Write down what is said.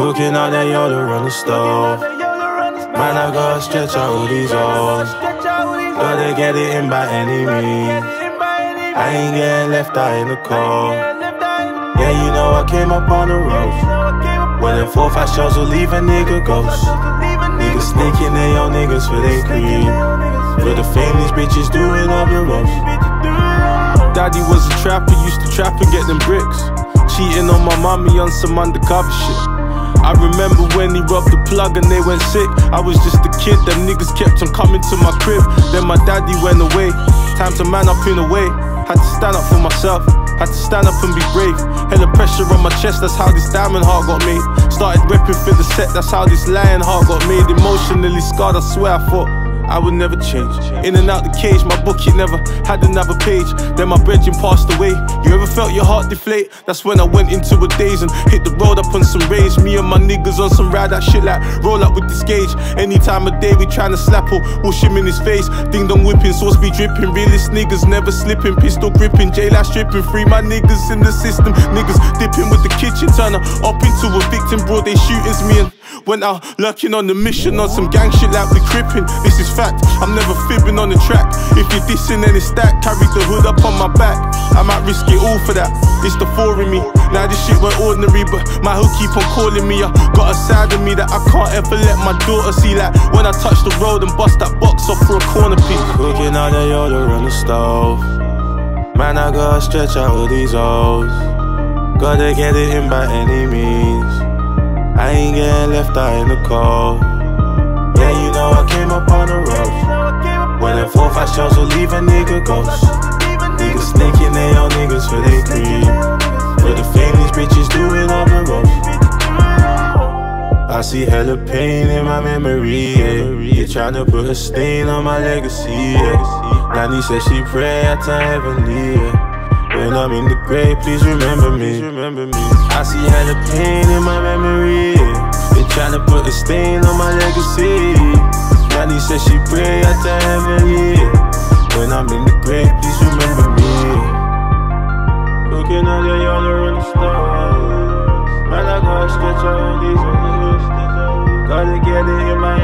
Cooking all that yellow on the stove. Man, I gotta stretch out all these hoes. Gotta get it in by any means. I ain't getting left out in the cold. Yeah, you know I came up on the road. Well, them 4-5 shows will leave a nigga ghost. Niggas sneaking, they all niggas for they cream. For the famous bitches doing all the roast. Daddy was a trapper, used to trap and get them bricks. Cheating on my mommy on some undercover shit. I remember when he rubbed the plug and they went sick. I was just a kid, them niggas kept on coming to my crib. Then my daddy went away, time to man up in a way. Had to stand up for myself, had to stand up and be brave. Hella pressure on my chest, that's how this diamond heart got made. Started repping for the set, that's how this lion heart got made. Emotionally scarred, I swear I thought I would never change. In and out the cage, my book it never had another page. Then my brethren passed away. You ever felt your heart deflate? That's when I went into a daze and hit the road up on some rage. Me and my niggas on some ride, that shit like roll up with this gauge. Any time of day we tryna slap or wash him in his face. Ding dong whipping, sauce be dripping. Realist niggas never slipping, pistol gripping, jail out stripping. Free my niggas in the system. Niggas dipping with the kitchen, turn her up into a victim. Bro, they shootings me and went out lurking on the mission on some gang shit like we crippin'. This is fact, I'm never fibbing on the track. If you're dissing then it's stacked. Carry the hood up on my back. I might risk it all for that. It's the four in me. Now this shit went ordinary, but my hood keep on calling me. I got a side of me that I can't ever let my daughter see. Like when I touch the road and bust that box off for a corner piece. Cooking all the yodeler on the stove. Man, I gotta stretch out all these hoes. Gotta get it in by any means. I ain't getting left out in the cold. Yeah, you know I came up on the road. When them 4-5 shows will leave a nigga ghost. Niggas sneaking, they all niggas for they cream. But the famous bitches doing all the roast. I see hella pain in my memory, yeah. You're trying to put a stain on my legacy, yeah. Nani said she pray out to heavenly, yeah. When I'm in the grave, please remember me. I see hella pain in my memory. They tryna put a stain on my legacy. Nanny said she pray out to heaven. When I'm in the grave, please remember me. Cooking all the yellow in the stars. Man, I gotta stretch out all these. Gotta get it in my